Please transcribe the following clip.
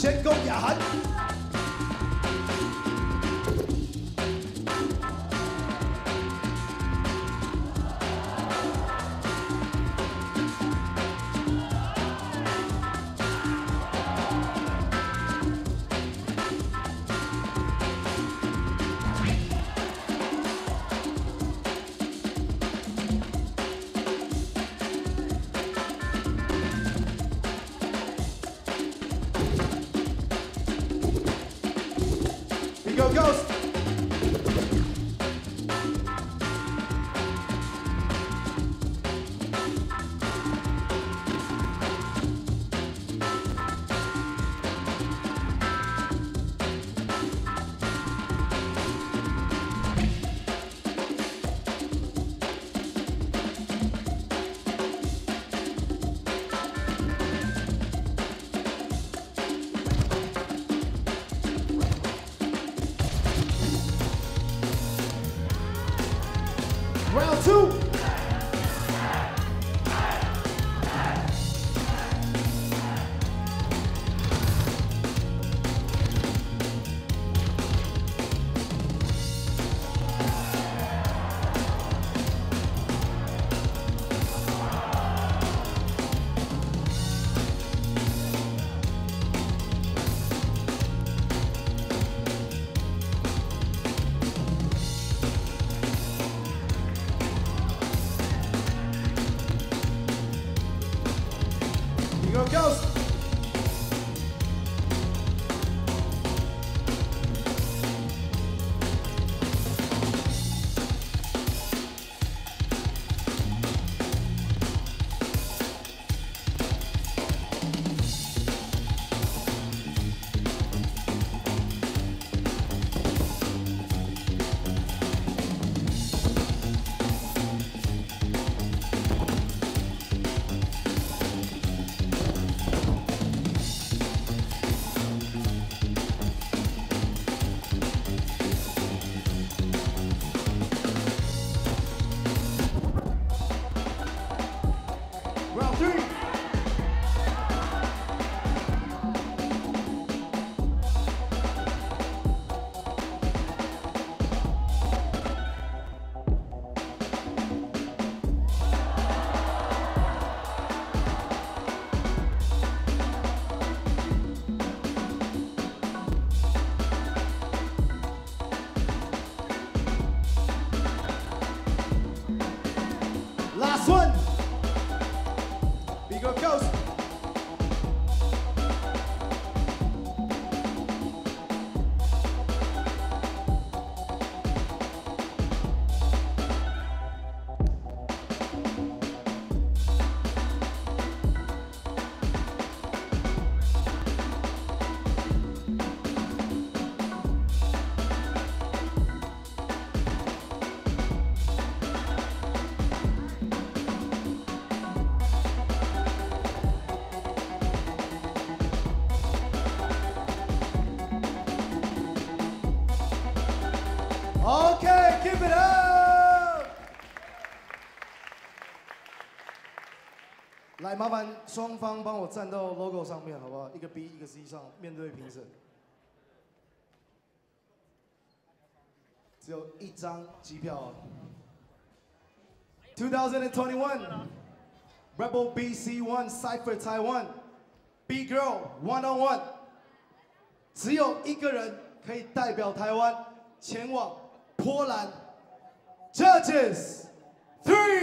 Shed go your heart. Hey, 麻烦双方帮我站到 logo 上面，好不好？一个 B， 一个 C 上，面对评审。只有一张机票。2021 Rebel BC1 Cypher Taiwan B Girl One On One， 只有一个人可以代表台湾前往波兰。Judges three。